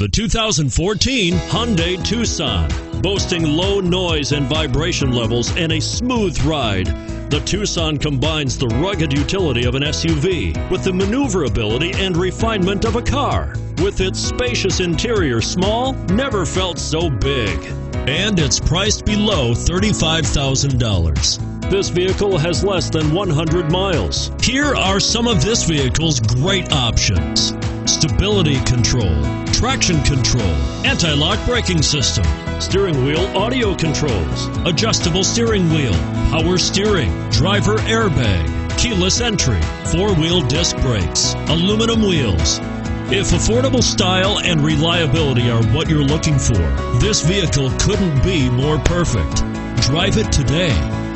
The 2014 Hyundai Tucson. Boasting low noise and vibration levels and a smooth ride, the Tucson combines the rugged utility of an SUV with the maneuverability and refinement of a car. With its spacious interior, small never felt so big. And it's priced below $35,000. This vehicle has less than 100 miles. Here are some of this vehicle's great options. Stability control, traction control, anti-lock braking system, steering wheel audio controls, adjustable steering wheel, power steering, driver airbag, keyless entry, four-wheel disc brakes, aluminum wheels. If affordable style and reliability are what you're looking for, this vehicle couldn't be more perfect. Drive it today.